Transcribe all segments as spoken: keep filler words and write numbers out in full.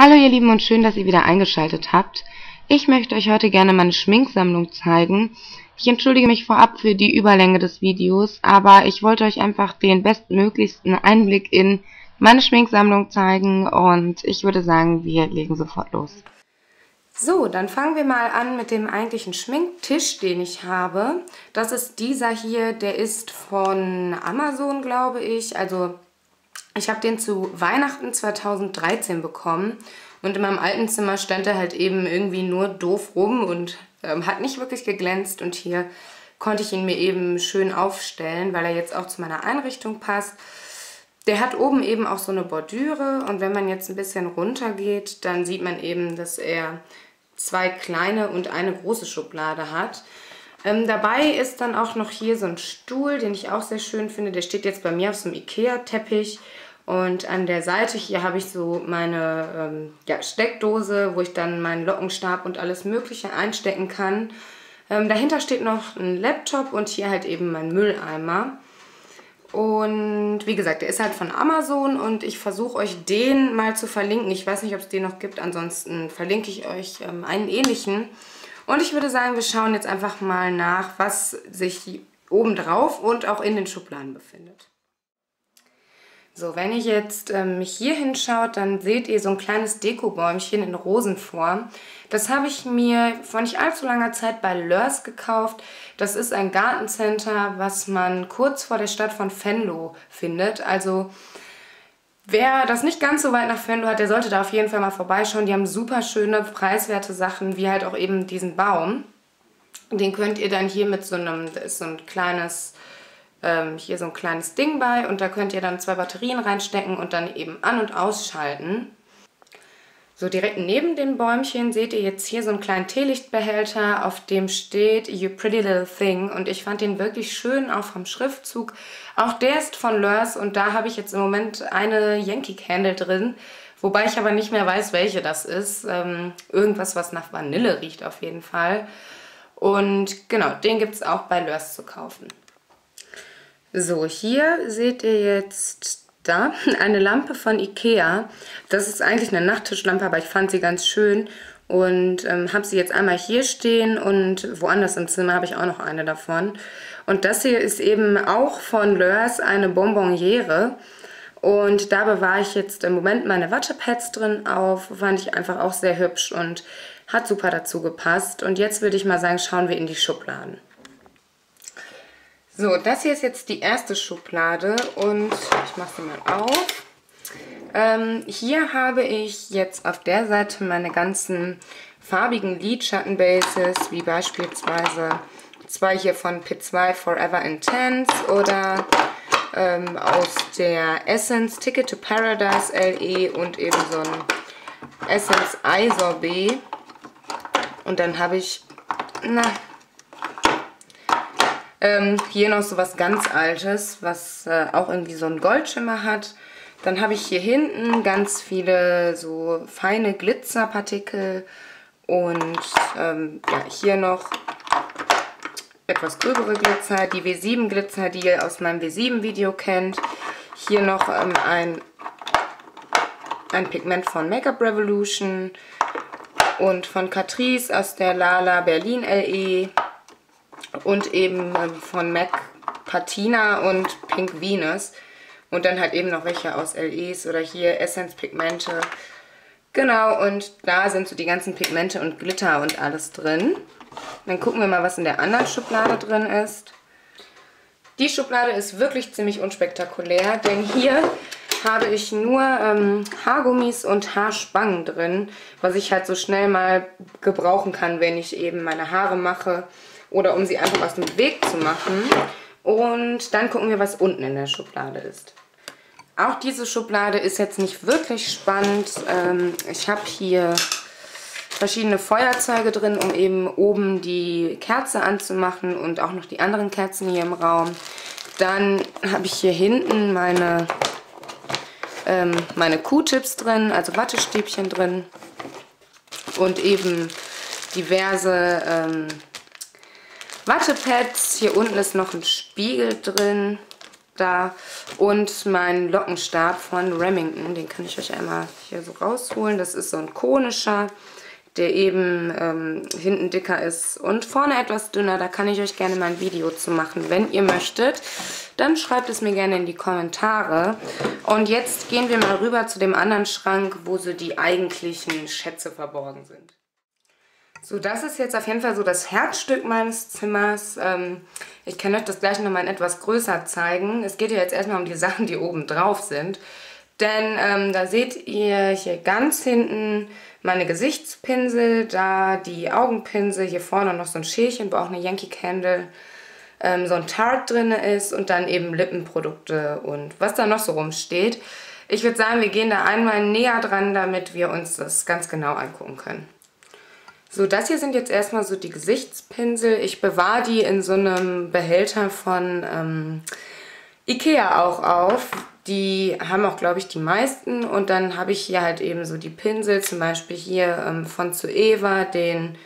Hallo ihr Lieben und schön, dass ihr wieder eingeschaltet habt. Ich möchte euch heute gerne meine Schminksammlung zeigen. Ich entschuldige mich vorab für die Überlänge des Videos, aber ich wollte euch einfach den bestmöglichsten Einblick in meine Schminksammlung zeigen und ich würde sagen, wir legen sofort los. So, dann fangen wir mal an mit dem eigentlichen Schminktisch, den ich habe. Das ist dieser hier, der ist von Amazon, glaube ich, also... Ich habe den zu Weihnachten zweitausenddreizehn bekommen und in meinem alten Zimmer stand er halt eben irgendwie nur doof rum und ähm, hat nicht wirklich geglänzt. Und hier konnte ich ihn mir eben schön aufstellen, weil er jetzt auch zu meiner Einrichtung passt. Der hat oben eben auch so eine Bordüre und wenn man jetzt ein bisschen runter geht, dann sieht man eben, dass er zwei kleine und eine große Schublade hat. Ähm, dabei ist dann auch noch hier so ein Stuhl, den ich auch sehr schön finde. Der steht jetzt bei mir auf so einem Ikea-Teppich. Und an der Seite hier habe ich so meine ähm, ja, Steckdose, wo ich dann meinen Lockenstab und alles Mögliche einstecken kann. Ähm, dahinter steht noch ein Laptop und hier halt eben mein Mülleimer. Und wie gesagt, der ist halt von Amazon und ich versuche euch den mal zu verlinken. Ich weiß nicht, ob es den noch gibt, ansonsten verlinke ich euch ähm, einen ähnlichen. Und ich würde sagen, wir schauen jetzt einfach mal nach, was sich oben drauf und auch in den Schubladen befindet. So, wenn ihr jetzt ähm, hier hinschaut, dann seht ihr so ein kleines Dekobäumchen in Rosenform. Das habe ich mir vor nicht allzu langer Zeit bei Lörs gekauft. Das ist ein Gartencenter, was man kurz vor der Stadt von Venlo findet. Also... Wer das nicht ganz so weit nach Venlo hat, der sollte da auf jeden Fall mal vorbeischauen. Die haben super schöne, preiswerte Sachen, wie halt auch eben diesen Baum. Den könnt ihr dann hier mit so einem, da ist so ein kleines, ähm, hier so ein kleines Ding bei und da könnt ihr dann zwei Batterien reinstecken und dann eben an- und ausschalten. So, direkt neben den Bäumchen seht ihr jetzt hier so einen kleinen Teelichtbehälter, auf dem steht You Pretty Little Thing. Und ich fand den wirklich schön, auch vom Schriftzug. Auch der ist von Lörs und da habe ich jetzt im Moment eine Yankee Candle drin. Wobei ich aber nicht mehr weiß, welche das ist. Ähm, irgendwas, was nach Vanille riecht auf jeden Fall. Und genau, den gibt es auch bei Lörs zu kaufen. So, hier seht ihr jetzt... Da, eine Lampe von Ikea. Das ist eigentlich eine Nachttischlampe, aber ich fand sie ganz schön und ähm, habe sie jetzt einmal hier stehen und woanders im Zimmer habe ich auch noch eine davon. Und das hier ist eben auch von Lörs eine Bonbonniere und da bewahre ich jetzt im Moment meine Wattepads drin auf. Fand ich einfach auch sehr hübsch und hat super dazu gepasst. Und jetzt würde ich mal sagen, schauen wir in die Schubladen. So, das hier ist jetzt die erste Schublade und ich mache sie mal auf. Ähm, hier habe ich jetzt auf der Seite meine ganzen farbigen Lidschattenbases, wie beispielsweise zwei hier von P zwei Forever Intense oder ähm, aus der Essence Ticket to Paradise L E und eben so ein Essence Eye Sorbet. Und dann habe ich... na, Ähm, hier noch so was ganz Altes, was äh, auch irgendwie so einen Goldschimmer hat. Dann habe ich hier hinten ganz viele so feine Glitzerpartikel und ähm, ja, hier noch etwas gröbere Glitzer, die W sieben Glitzer, die ihr aus meinem W sieben Video kennt. Hier noch ähm, ein, ein Pigment von Makeup Revolution und von Catrice aus der Lala Berlin L E. Und eben von M A C Patina und Pink Venus. Und dann halt eben noch welche aus L Es oder hier Essence Pigmente. Genau, und da sind so die ganzen Pigmente und Glitter und alles drin. Dann gucken wir mal, was in der anderen Schublade drin ist. Die Schublade ist wirklich ziemlich unspektakulär, denn hier habe ich nur ähm, Haargummis und Haarspangen drin, was ich halt so schnell mal gebrauchen kann, wenn ich eben meine Haare mache. Oder um sie einfach aus dem Weg zu machen. Und dann gucken wir, was unten in der Schublade ist. Auch diese Schublade ist jetzt nicht wirklich spannend. Ich habe hier verschiedene Feuerzeuge drin, um eben oben die Kerze anzumachen und auch noch die anderen Kerzen hier im Raum. Dann habe ich hier hinten meine, meine Q-Tips drin, also Wattestäbchen drin. Und eben diverse... Wattepads, hier unten ist noch ein Spiegel drin da und meinen Lockenstab von Remington. Den kann ich euch einmal hier so rausholen. Das ist so ein konischer, der eben ähm, hinten dicker ist und vorne etwas dünner. Da kann ich euch gerne mal ein Video zu machen, wenn ihr möchtet. Dann schreibt es mir gerne in die Kommentare. Und jetzt gehen wir mal rüber zu dem anderen Schrank, wo so die eigentlichen Schätze verborgen sind. So, das ist jetzt auf jeden Fall so das Herzstück meines Zimmers. Ähm, ich kann euch das gleich nochmal in etwas größer zeigen. Es geht ja jetzt erstmal um die Sachen, die oben drauf sind. Denn ähm, da seht ihr hier ganz hinten meine Gesichtspinsel, da die Augenpinsel, hier vorne noch so ein Schälchen, wo auch eine Yankee Candle, ähm, so ein Tarte drin ist und dann eben Lippenprodukte und was da noch so rumsteht. Ich würde sagen, wir gehen da einmal näher dran, damit wir uns das ganz genau angucken können. So, das hier sind jetzt erstmal so die Gesichtspinsel. Ich bewahre die in so einem Behälter von ähm, Ikea auch auf. Die haben auch, glaube ich, die meisten. Und dann habe ich hier halt eben so die Pinsel, zum Beispiel hier ähm, von Zoeva, den,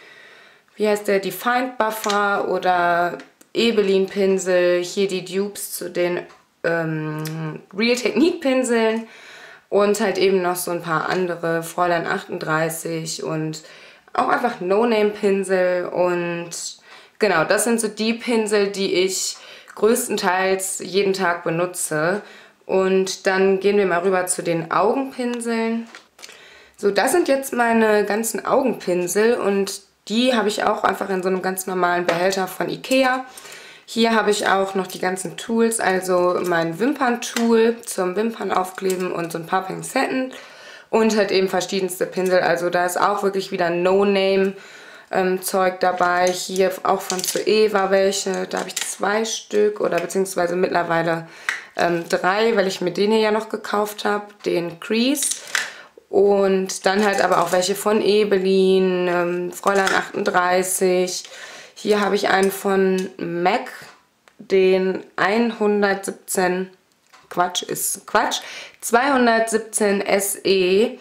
wie heißt der, die Find Buffer oder Ebelin Pinsel, hier die Dupes zu den ähm, Real Technique Pinseln und halt eben noch so ein paar andere, Fräulein achtunddreißig und auch einfach No-Name Pinsel. Und genau, das sind so die Pinsel, die ich größtenteils jeden Tag benutze. Und dann gehen wir mal rüber zu den Augenpinseln. So, das sind jetzt meine ganzen Augenpinsel und die habe ich auch einfach in so einem ganz normalen Behälter von Ikea. Hier habe ich auch noch die ganzen Tools, also mein Wimperntool zum Wimpernaufkleben und so ein paar Pinzetten und halt eben verschiedenste Pinsel. Also da ist auch wirklich wieder No-Name-Zeug dabei. Hier auch von Zoeva welche, da habe ich zwei Stück oder beziehungsweise mittlerweile Ähm, drei, weil ich mir den hier ja noch gekauft habe, den Crease und dann halt aber auch welche von Ebelin, ähm, Fräulein achtunddreißig, hier habe ich einen von MAC, den hundertsiebzehn, Quatsch ist Quatsch, zweihundertsiebzehn S E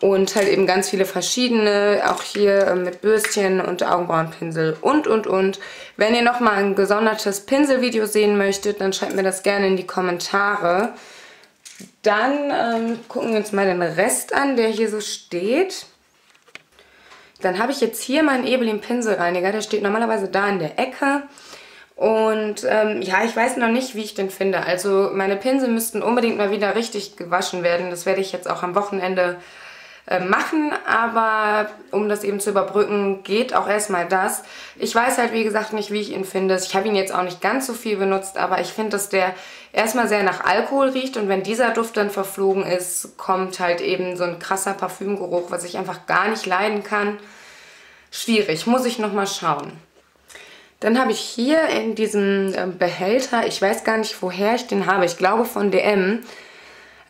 und halt eben ganz viele verschiedene, auch hier mit Bürstchen und Augenbrauenpinsel und, und, und. Wenn ihr nochmal ein gesondertes Pinselvideo sehen möchtet, dann schreibt mir das gerne in die Kommentare. Dann ähm, gucken wir uns mal den Rest an, der hier so steht. Dann habe ich jetzt hier meinen Ebelin Pinselreiniger, der steht normalerweise da in der Ecke. Und ähm, ja, ich weiß noch nicht, wie ich den finde. Also meine Pinsel müssten unbedingt mal wieder richtig gewaschen werden. Das werde ich jetzt auch am Wochenende machen, aber um das eben zu überbrücken, geht auch erstmal das. Ich weiß halt, wie gesagt, nicht, wie ich ihn finde. Ich habe ihn jetzt auch nicht ganz so viel benutzt, aber ich finde, dass der erstmal sehr nach Alkohol riecht und wenn dieser Duft dann verflogen ist, kommt halt eben so ein krasser Parfümgeruch, was ich einfach gar nicht leiden kann. Schwierig, muss ich nochmal schauen. Dann habe ich hier in diesem Behälter, ich weiß gar nicht, woher ich den habe, ich glaube von D M,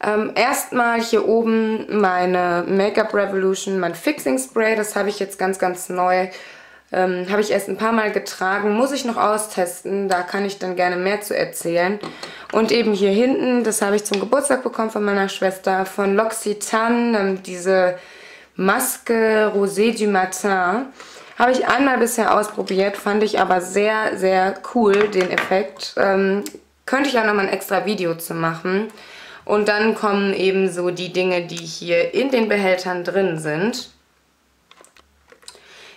Ähm, erstmal hier oben meine Makeup Revolution, mein Fixing Spray, das habe ich jetzt ganz, ganz neu, ähm, habe ich erst ein paar Mal getragen, muss ich noch austesten, da kann ich dann gerne mehr zu erzählen. Und eben hier hinten, das habe ich zum Geburtstag bekommen von meiner Schwester, von L'Occitane, ähm, diese Maske Rosé du Matin, habe ich einmal bisher ausprobiert, fand ich aber sehr, sehr cool, den Effekt. Ähm, könnte ich auch nochmal ein extra Video zu machen. Und dann kommen eben so die Dinge, die hier in den Behältern drin sind.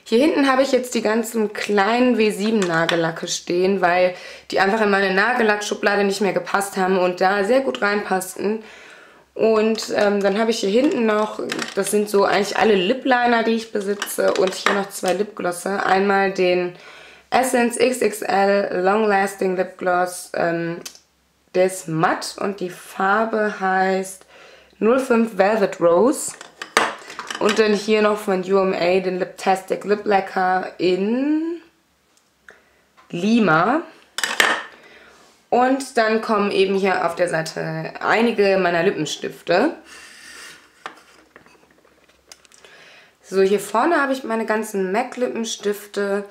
Hier hinten habe ich jetzt die ganzen kleinen W sieben Nagellacke stehen, weil die einfach in meine Nagellackschublade nicht mehr gepasst haben und da sehr gut reinpassten. Und ähm, dann habe ich hier hinten noch, das sind so eigentlich alle Lipliner, die ich besitze und hier noch zwei Lipglosse. Einmal den Essence X X L Long Lasting Lip Gloss, ähm, der ist matt und die Farbe heißt null fünf Velvet Rose. Und dann hier noch von U M A den Liptastic Lip Lacquer in Lima. Und dann kommen eben hier auf der Seite einige meiner Lippenstifte. So, hier vorne habe ich meine ganzen MAC Lippenstifte.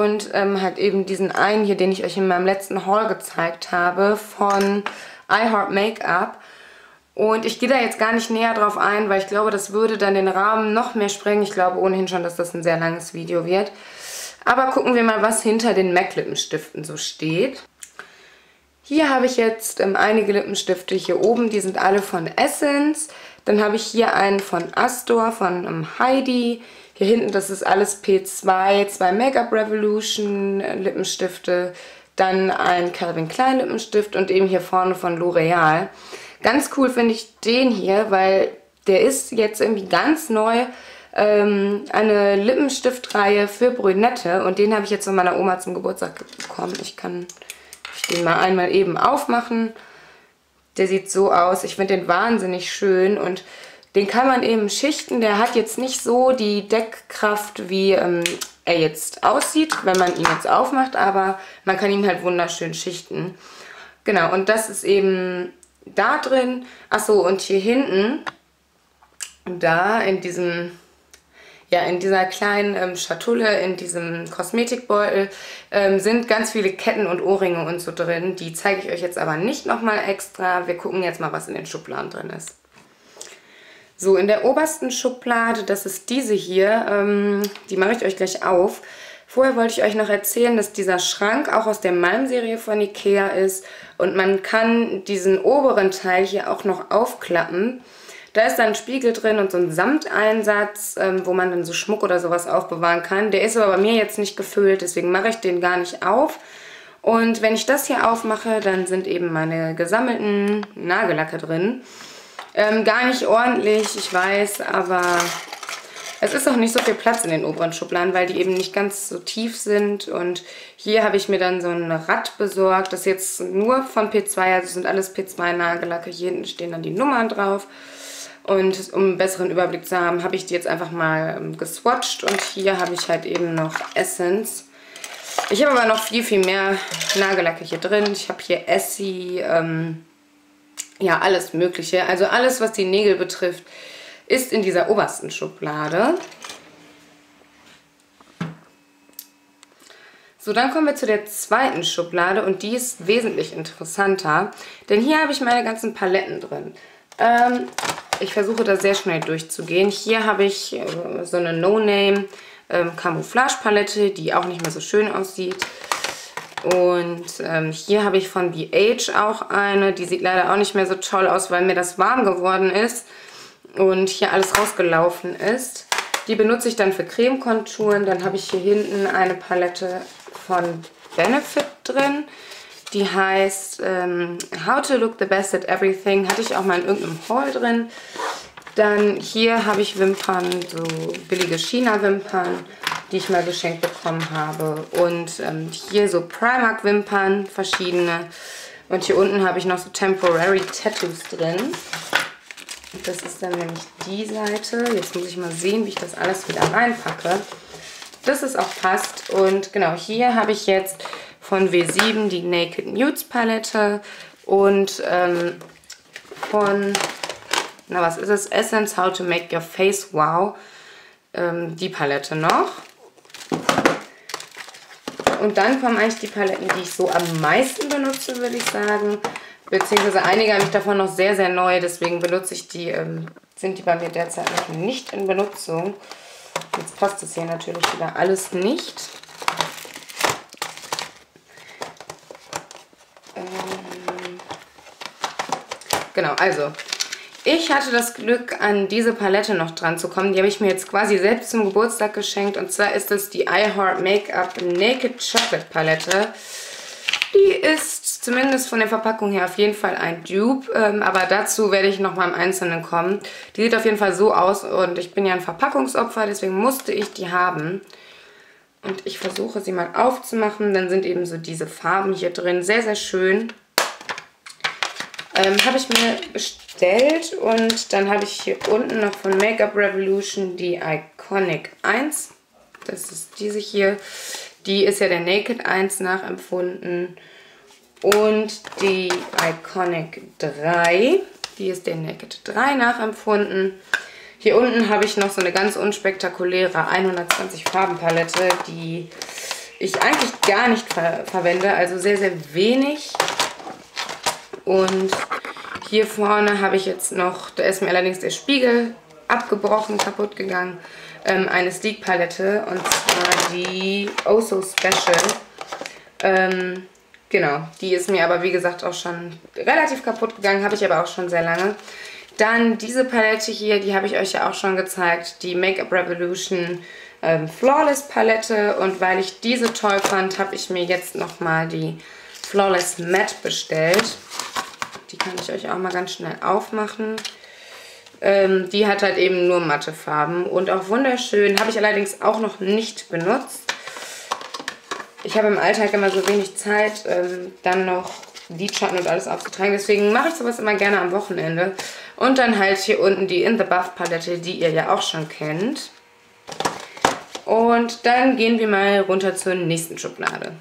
Und ähm, halt eben diesen einen hier, den ich euch in meinem letzten Haul gezeigt habe, von iHeartMakeup. Und ich gehe da jetzt gar nicht näher drauf ein, weil ich glaube, das würde dann den Rahmen noch mehr sprengen. Ich glaube ohnehin schon, dass das ein sehr langes Video wird. Aber gucken wir mal, was hinter den MAC Lippenstiften so steht. Hier habe ich jetzt ähm, einige Lippenstifte hier oben, die sind alle von Essence. Dann habe ich hier einen von Astor, von ähm, Heidi. Hier hinten, das ist alles P zwei, zwei Makeup Revolution äh, Lippenstifte, dann ein Calvin Klein Lippenstift und eben hier vorne von L'Oreal. Ganz cool finde ich den hier, weil der ist jetzt irgendwie ganz neu, ähm, eine Lippenstiftreihe für Brünette. Und den habe ich jetzt von meiner Oma zum Geburtstag bekommen. Ich kann... den mal einmal eben aufmachen. Der sieht so aus. Ich finde den wahnsinnig schön und den kann man eben schichten. Der hat jetzt nicht so die Deckkraft, wie ähm, er jetzt aussieht, wenn man ihn jetzt aufmacht, aber man kann ihn halt wunderschön schichten. Genau, und das ist eben da drin. Achso, und hier hinten, da in diesem... Ja, in dieser kleinen ähm, Schatulle, in diesem Kosmetikbeutel ähm, sind ganz viele Ketten und Ohrringe und so drin. Die zeige ich euch jetzt aber nicht nochmal extra. Wir gucken jetzt mal, was in den Schubladen drin ist. So, in der obersten Schublade, das ist diese hier, ähm, die mache ich euch gleich auf. Vorher wollte ich euch noch erzählen, dass dieser Schrank auch aus der Malm-Serie von Ikea ist. Und man kann diesen oberen Teil hier auch noch aufklappen. Da ist dann ein Spiegel drin und so ein Samteinsatz, ähm, wo man dann so Schmuck oder sowas aufbewahren kann. Der ist aber bei mir jetzt nicht gefüllt, deswegen mache ich den gar nicht auf. Und wenn ich das hier aufmache, dann sind eben meine gesammelten Nagellacke drin. Ähm, gar nicht ordentlich, ich weiß, aber es ist auch nicht so viel Platz in den oberen Schubladen, weil die eben nicht ganz so tief sind. Und hier habe ich mir dann so ein Rad besorgt, das ist jetzt nur von P zwei, also das sind alles P zwei-Nagellacke. Hier hinten stehen dann die Nummern drauf. Und um einen besseren Überblick zu haben, habe ich die jetzt einfach mal geswatcht. Und hier habe ich halt eben noch Essence. Ich habe aber noch viel, viel mehr Nagellacke hier drin. Ich habe hier Essie, ähm, ja, alles Mögliche. Also alles, was die Nägel betrifft, ist in dieser obersten Schublade. So, dann kommen wir zu der zweiten Schublade. Und die ist wesentlich interessanter. Denn hier habe ich meine ganzen Paletten drin. Ähm... Ich versuche da sehr schnell durchzugehen. Hier habe ich äh, so eine No-Name ähm, Camouflage-Palette, die auch nicht mehr so schön aussieht. Und ähm, hier habe ich von B H auch eine. Die sieht leider auch nicht mehr so toll aus, weil mir das warm geworden ist und hier alles rausgelaufen ist. Die benutze ich dann für Cremekonturen. Dann habe ich hier hinten eine Palette von Benefit drin. Die heißt ähm, How to Look the Best at Everything. Hatte ich auch mal in irgendeinem Haul drin. Dann hier habe ich Wimpern, so billige China-Wimpern, die ich mal geschenkt bekommen habe. Und ähm, hier so Primark-Wimpern, verschiedene. Und hier unten habe ich noch so Temporary Tattoos drin. Das ist dann nämlich die Seite. Jetzt muss ich mal sehen, wie ich das alles wieder reinpacke. Dass es auch passt. Und genau, hier habe ich jetzt von W sieben die Naked Nudes Palette und ähm, von, na was ist es, Essence How to Make Your Face Wow, ähm, die Palette noch. Und dann kommen eigentlich die Paletten, die ich so am meisten benutze, würde ich sagen. Beziehungsweise einige habe ich davon noch sehr, sehr neu, deswegen benutze ich die, ähm, sind die bei mir derzeit noch nicht in Benutzung. Jetzt passt es hier natürlich wieder alles nicht. Ähm genau, also ich hatte das Glück, an diese Palette noch dran zu kommen. Die habe ich mir jetzt quasi selbst zum Geburtstag geschenkt. Und zwar ist das die iHeartMakeup Naked Chocolate Palette. Die ist zumindest von der Verpackung her auf jeden Fall ein Dupe, ähm, aber dazu werde ich nochmal im Einzelnen kommen. Die sieht auf jeden Fall so aus und ich bin ja ein Verpackungsopfer, deswegen musste ich die haben. Und ich versuche sie mal aufzumachen, dann sind eben so diese Farben hier drin, sehr, sehr schön. Ähm, habe ich mir bestellt und dann habe ich hier unten noch von Makeup Revolution die Iconic eins. Das ist diese hier. Die ist ja der Naked eins nachempfunden und die Iconic drei, die ist der Naked drei nachempfunden. Hier unten habe ich noch so eine ganz unspektakuläre hundertzwanzig Farben Palette, die ich eigentlich gar nicht ver verwende, also sehr, sehr wenig. Und hier vorne habe ich jetzt noch, da ist mir allerdings der Spiegel abgebrochen, kaputt gegangen, ähm, eine Sleek-Palette und zwar die Oh So Special. Ähm, Genau, die ist mir aber wie gesagt auch schon relativ kaputt gegangen, habe ich aber auch schon sehr lange. Dann diese Palette hier, die habe ich euch ja auch schon gezeigt, die Makeup Revolution ähm, Flawless Palette. Und weil ich diese toll fand, habe ich mir jetzt nochmal die Flawless Matte bestellt. Die kann ich euch auch mal ganz schnell aufmachen. Ähm, die hat halt eben nur matte Farben und auch wunderschön. Habe ich allerdings auch noch nicht benutzt. Ich habe im Alltag immer so wenig Zeit, ähm, dann noch Lidschatten und alles aufzutragen. Deswegen mache ich sowas immer gerne am Wochenende. Und dann halt hier unten die In The Buff Palette, die ihr ja auch schon kennt. Und dann gehen wir mal runter zur nächsten Schublade.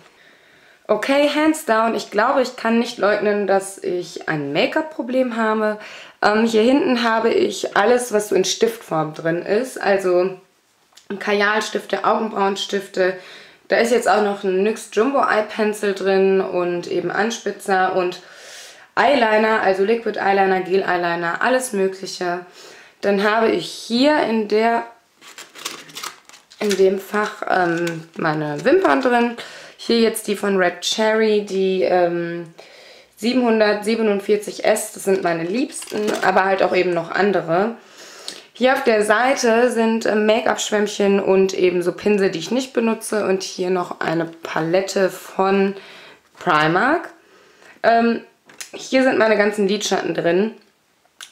Okay, hands down. Ich glaube, ich kann nicht leugnen, dass ich ein Make-up-Problem habe. Ähm, hier hinten habe ich alles, was so in Stiftform drin ist. Also Kajalstifte, Augenbrauenstifte. Da ist jetzt auch noch ein N Y X Jumbo Eye Pencil drin und eben Anspitzer und Eyeliner, also Liquid Eyeliner, Gel Eyeliner, alles mögliche. Dann habe ich hier in, der, in dem Fach ähm, meine Wimpern drin. Hier jetzt die von Red Cherry, die ähm, siebenhundertsiebenundvierzig S, das sind meine liebsten, aber halt auch eben noch andere. Hier auf der Seite sind Make-up-Schwämmchen und eben so Pinsel, die ich nicht benutze. Und hier noch eine Palette von Primark. Ähm, hier sind meine ganzen Lidschatten drin.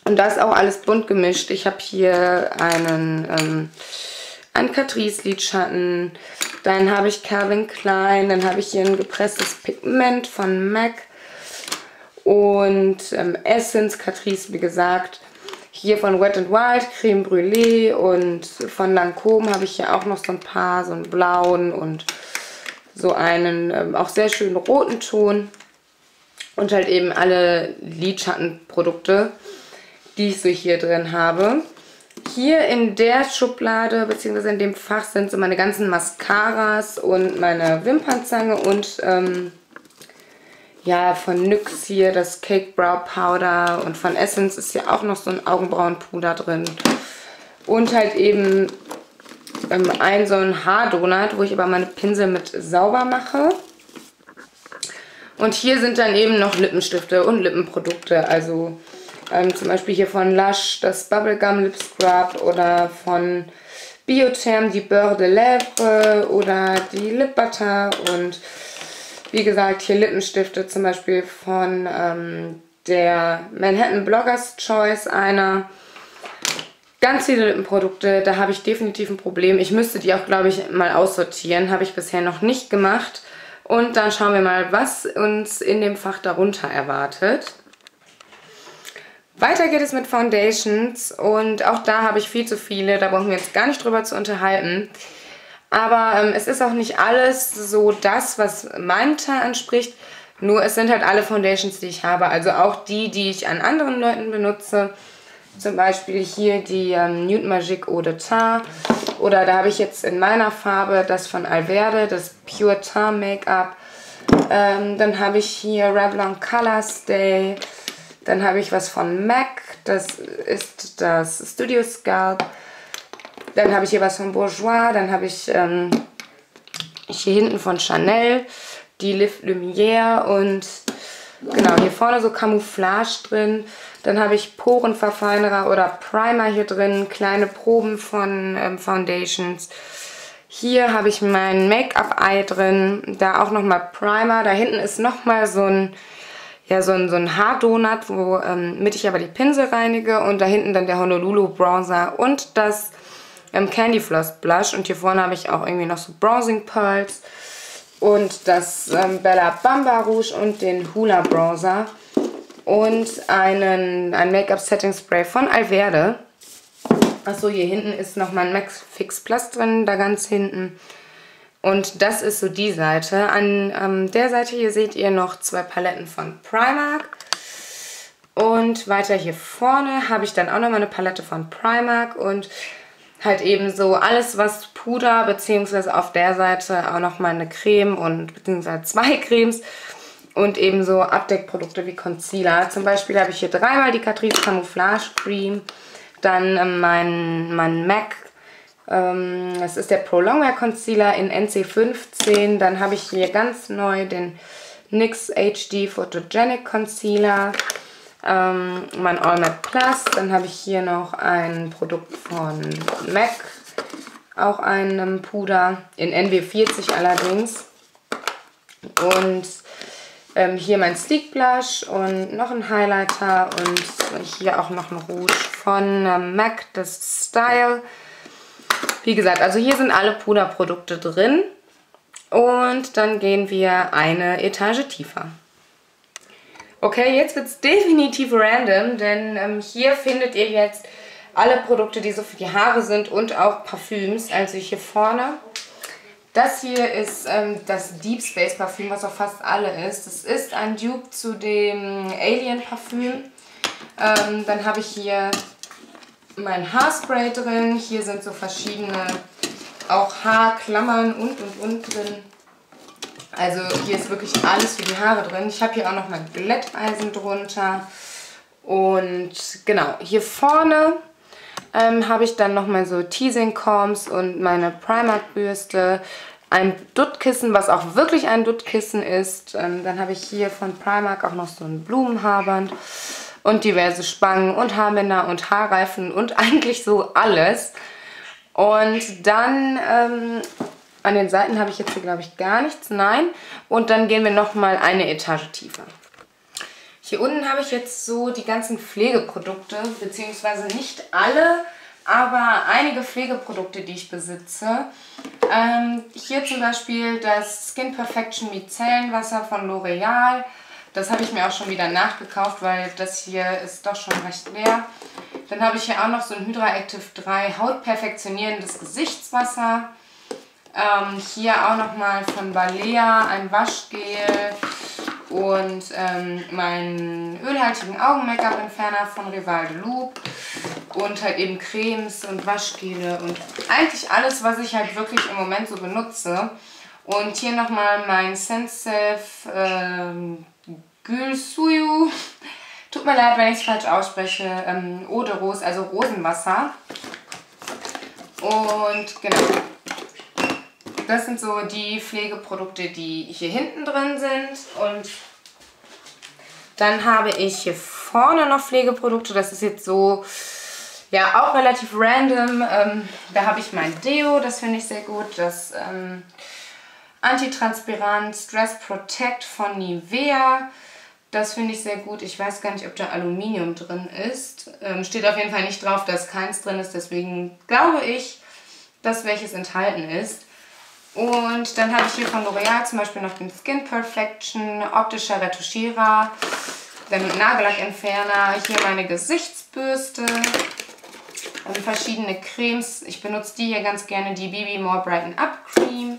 Und da ist auch alles bunt gemischt. Ich habe hier einen, ähm, einen Catrice Lidschatten. Dann habe ich Calvin Klein. Dann habe ich hier ein gepresstes Pigment von M A C. Und ähm, Essence, Catrice, wie gesagt. Hier von Wet n Wild, Creme Brûlée und von Lancôme habe ich hier auch noch so ein paar, so einen blauen und so einen ähm, auch sehr schönen roten Ton. Und halt eben alle Lidschattenprodukte, die ich so hier drin habe. Hier in der Schublade bzw. in dem Fach sind so meine ganzen Mascaras und meine Wimpernzange und ähm, ja, von N Y X hier das Cake Brow Powder und von Essence ist hier auch noch so ein Augenbrauenpuder drin. Und halt eben ähm, ein so ein Haardonut, wo ich aber meine Pinsel mit sauber mache. Und hier sind dann eben noch Lippenstifte und Lippenprodukte. Also ähm, zum Beispiel hier von Lush das Bubblegum Lip Scrub oder von Biotherm die Beurre de Lèvres oder die Lip Butter und... Wie gesagt, hier Lippenstifte zum Beispiel von ähm, der Manhattan Bloggers Choice einer. Ganz viele Lippenprodukte, da habe ich definitiv ein Problem. Ich müsste die auch, glaube ich, mal aussortieren. Habe ich bisher noch nicht gemacht. Und dann schauen wir mal, was uns in dem Fach darunter erwartet. Weiter geht es mit Foundations. Und auch da habe ich viel zu viele. Da brauchen wir jetzt gar nicht drüber zu unterhalten. Aber ähm, es ist auch nicht alles so das, was meinem Teil entspricht. Nur es sind halt alle Foundations, die ich habe. Also auch die, die ich an anderen Leuten benutze. Zum Beispiel hier die ähm, Nude Magique Eau de Teint. Oder da habe ich jetzt in meiner Farbe das von Alverde, das Pure Teint Make-up. Ähm, dann habe ich hier Revlon Color Stay. Dann habe ich was von M A C. Das ist das Studio Scalp. Dann habe ich hier was von Bourjois, dann habe ich ähm, hier hinten von Chanel, die Lift Lumière und genau, hier vorne so Camouflage drin. Dann habe ich Porenverfeinerer oder Primer hier drin, kleine Proben von ähm, Foundations. Hier habe ich mein Make-up-Eye drin, da auch nochmal Primer. Da hinten ist nochmal so ein, ja, so ein, so ein Haardonut, womit ähm, ich aber die Pinsel reinige. Und da hinten dann der Honolulu Bronzer und das... Candy Floss Blush und hier vorne habe ich auch irgendwie noch so Bronzing Pearls und das ähm, Bella Bamba Rouge und den Hoola Bronzer und einen, ein Make-up Setting Spray von Alverde. Achso, hier hinten ist noch mein M A C Fix Plus drin, da ganz hinten. Und das ist so die Seite. An ähm, der Seite hier seht ihr noch zwei Paletten von Primark. Und weiter hier vorne habe ich dann auch noch mal eine Palette von Primark und halt eben so alles, was Puder, beziehungsweise auf der Seite auch nochmal eine Creme und beziehungsweise zwei Cremes und eben so Abdeckprodukte wie Concealer. Zum Beispiel habe ich hier dreimal die Catrice Camouflage Cream, dann mein, mein M A C, ähm, das ist der Pro Longwear Concealer in N C fünfzehn, dann habe ich hier ganz neu den N Y X H D Photogenic Concealer, ähm, mein All Matte Plus. Dann habe ich hier noch ein Produkt von M A C, auch ein Puder, in N W vierzig allerdings. Und ähm, hier mein Sleek Blush und noch ein Highlighter und hier auch noch ein Rouge von ähm, M A C, das Style. Wie gesagt, also hier sind alle Puderprodukte drin. Und dann gehen wir eine Etage tiefer. Okay, jetzt wird es definitiv random, denn ähm, hier findet ihr jetzt alle Produkte, die so für die Haare sind und auch Parfüms. Also hier vorne. Das hier ist ähm, das Deep Space Parfüm, was auch fast alle ist. Das ist ein Dupe zu dem Alien Parfüm. Ähm, dann habe ich hier mein Haarspray drin. Hier sind so verschiedene auch Haarklammern und und und drin. Also hier ist wirklich alles für die Haare drin. Ich habe hier auch noch mein Glätteisen drunter. Und genau, hier vorne ähm, habe ich dann nochmal so Teasing Combs und meine Primark-Bürste. Ein Duttkissen, was auch wirklich ein Duttkissen ist. Ähm, dann habe ich hier von Primark auch noch so ein Blumenhaarband. Und diverse Spangen und Haarbänder und Haarreifen und eigentlich so alles. Und dann ähm, an den Seiten habe ich jetzt hier, glaube ich, gar nichts. Nein. Und dann gehen wir nochmal eine Etage tiefer. Hier unten habe ich jetzt so die ganzen Pflegeprodukte, beziehungsweise nicht alle, aber einige Pflegeprodukte, die ich besitze. Ähm, hier zum Beispiel das Skin Perfection Micellenwasser von L'Oreal. Das habe ich mir auch schon wieder nachgekauft, weil das hier ist doch schon recht leer. Dann habe ich hier auch noch so ein Hydra Active drei hautperfektionierendes Gesichtswasser. Ähm, hier auch nochmal von Balea ein Waschgel. Und ähm, meinen ölhaltigen Augen-Make-up-Entferner von Rival de Loup. Und halt eben Cremes und Waschgele und eigentlich alles, was ich halt wirklich im Moment so benutze. Und hier nochmal mein Sensif ähm, Gülsuyu. Tut mir leid, wenn ich es falsch ausspreche. Ähm, Eau de Rose, also Rosenwasser. Und genau. Das sind so die Pflegeprodukte, die hier hinten drin sind. Und dann habe ich hier vorne noch Pflegeprodukte. Das ist jetzt so, ja, auch relativ random. Ähm, da habe ich mein Deo, das finde ich sehr gut. Das ähm, Antitranspirant Stress Protect von Nivea. Das finde ich sehr gut. Ich weiß gar nicht, ob da Aluminium drin ist. Ähm, steht auf jeden Fall nicht drauf, dass keins drin ist. Deswegen glaube ich, dass welches enthalten ist. Und dann habe ich hier von L'Oreal zum Beispiel noch den Skin Perfection, optischer Retuschierer, dann Nagellackentferner, hier meine Gesichtsbürste und verschiedene Cremes. Ich benutze die hier ganz gerne, die B B More Brighten Up Cream.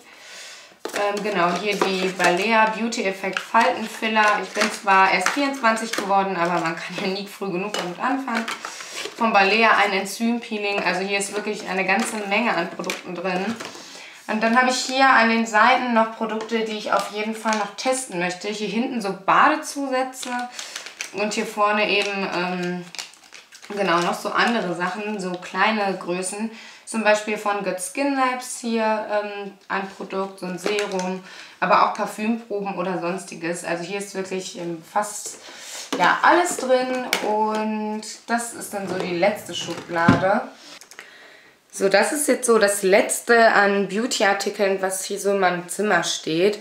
Ähm, genau, hier die Balea Beauty Effect Faltenfiller. Ich bin zwar erst vierundzwanzig geworden, aber man kann ja nie früh genug damit anfangen. Von Balea ein Enzympeeling. Also hier ist wirklich eine ganze Menge an Produkten drin. Und dann habe ich hier an den Seiten noch Produkte, die ich auf jeden Fall noch testen möchte. Hier hinten so Badezusätze und hier vorne eben ähm, genau noch so andere Sachen, so kleine Größen. Zum Beispiel von Good Skin Labs hier ähm, ein Produkt, so ein Serum, aber auch Parfümproben oder sonstiges. Also hier ist wirklich ähm, fast ja, alles drin und das ist dann so die letzte Schublade. So, das ist jetzt so das letzte an Beauty-Artikeln, was hier so in meinem Zimmer steht.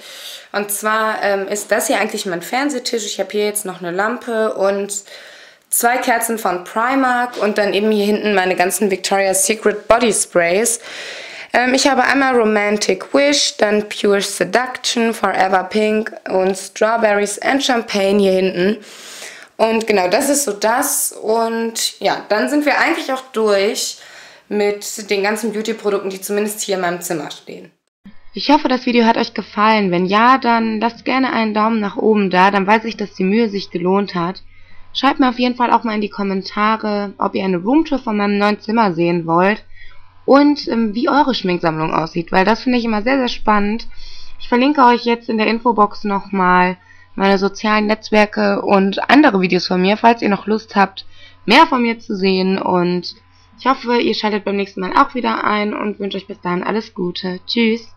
Und zwar ähm, ist das hier eigentlich mein Fernsehtisch. Ich habe hier jetzt noch eine Lampe und zwei Kerzen von Primark und dann eben hier hinten meine ganzen Victoria's Secret Body Sprays. Ähm, ich habe einmal Romantic Wish, dann Pure Seduction, Forever Pink und Strawberries and Champagne hier hinten. Und genau, das ist so das. Und ja, dann sind wir eigentlich auch durch mit den ganzen Beauty-Produkten, die zumindest hier in meinem Zimmer stehen. Ich hoffe, das Video hat euch gefallen. Wenn ja, dann lasst gerne einen Daumen nach oben da, dann weiß ich, dass die Mühe sich gelohnt hat. Schreibt mir auf jeden Fall auch mal in die Kommentare, ob ihr eine Roomtour von meinem neuen Zimmer sehen wollt und ähm, wie eure Schminksammlung aussieht, weil das finde ich immer sehr, sehr spannend. Ich verlinke euch jetzt in der Infobox nochmal meine sozialen Netzwerke und andere Videos von mir, falls ihr noch Lust habt, mehr von mir zu sehen, und ich hoffe, ihr schaltet beim nächsten Mal auch wieder ein und wünsche euch bis dahin alles Gute. Tschüss!